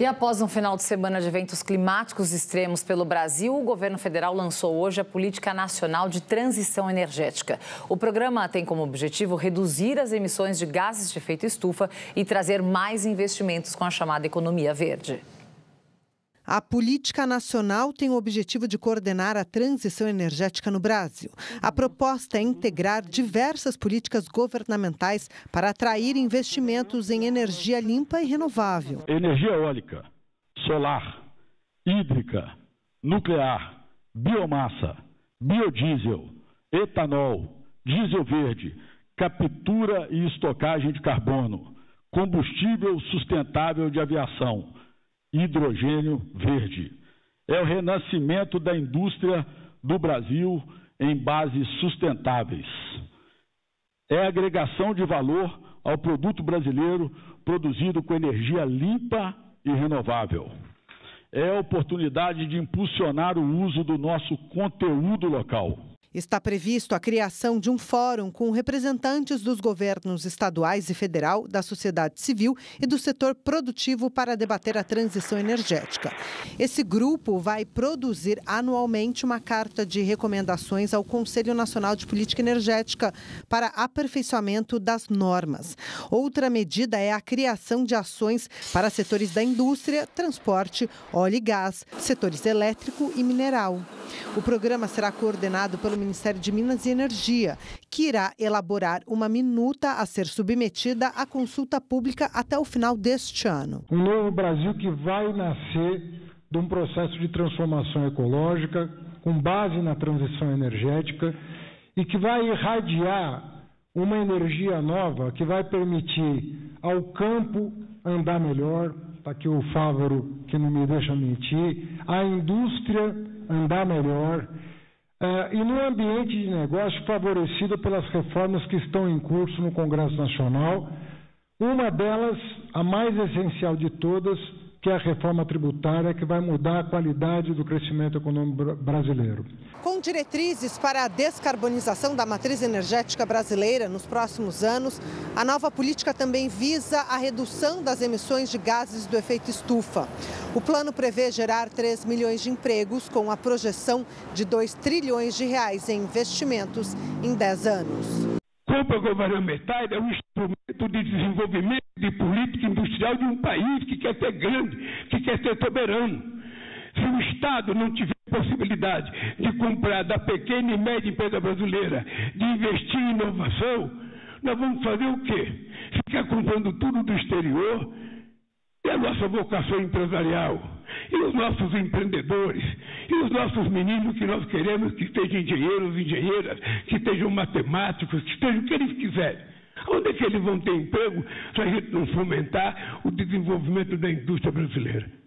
E após um final de semana de eventos climáticos extremos pelo Brasil, o governo federal lançou hoje a Política Nacional de Transição Energética. O programa tem como objetivo reduzir as emissões de gases de efeito estufa e trazer mais investimentos com a chamada economia verde. A Política Nacional tem o objetivo de coordenar a transição energética no Brasil. A proposta é integrar diversas políticas governamentais para atrair investimentos em energia limpa e renovável. Energia eólica, solar, hídrica, nuclear, biomassa, biodiesel, etanol, diesel verde, captura e estocagem de carbono, combustível sustentável de aviação, hidrogênio verde. É o renascimento da indústria do Brasil em bases sustentáveis. É a agregação de valor ao produto brasileiro produzido com energia limpa e renovável. É a oportunidade de impulsionar o uso do nosso conteúdo local. Está previsto a criação de um fórum com representantes dos governos estaduais e federal, da sociedade civil e do setor produtivo para debater a transição energética. Esse grupo vai produzir anualmente uma carta de recomendações ao Conselho Nacional de Política Energética para aperfeiçoamento das normas. Outra medida é a criação de ações para setores da indústria, transporte, óleo e gás, setores elétrico e mineral. O programa será coordenado pelo Ministério de Minas e Energia, que irá elaborar uma minuta a ser submetida à consulta pública até o final deste ano. Um novo Brasil que vai nascer de um processo de transformação ecológica, com base na transição energética, e que vai irradiar uma energia nova que vai permitir ao campo andar melhor, está aqui o Fávaro que não me deixa mentir, a indústria andar melhor, e num ambiente de negócio favorecido pelas reformas que estão em curso no Congresso Nacional, uma delas, a mais essencial de todas, que é a reforma tributária, que vai mudar a qualidade do crescimento econômico brasileiro. Com diretrizes para a descarbonização da matriz energética brasileira nos próximos anos, a nova política também visa a redução das emissões de gases do efeito estufa. O plano prevê gerar 3 milhões de empregos, com a projeção de 2 trilhões de reais em investimentos em 10 anos. Compra governamental é um instrumento de desenvolvimento de política industrial de um país que quer ser grande, que quer ser soberano. Se o Estado não tiver possibilidade de comprar da pequena e média empresa brasileira, de investir em inovação, nós vamos fazer o quê? Ficar comprando tudo do exterior? E a nossa vocação empresarial, e os nossos empreendedores, e os nossos meninos que nós queremos que sejam engenheiros, engenheiras, que sejam matemáticos, que sejam o que eles quiserem. Onde é que eles vão ter emprego se a gente não fomentar o desenvolvimento da indústria brasileira?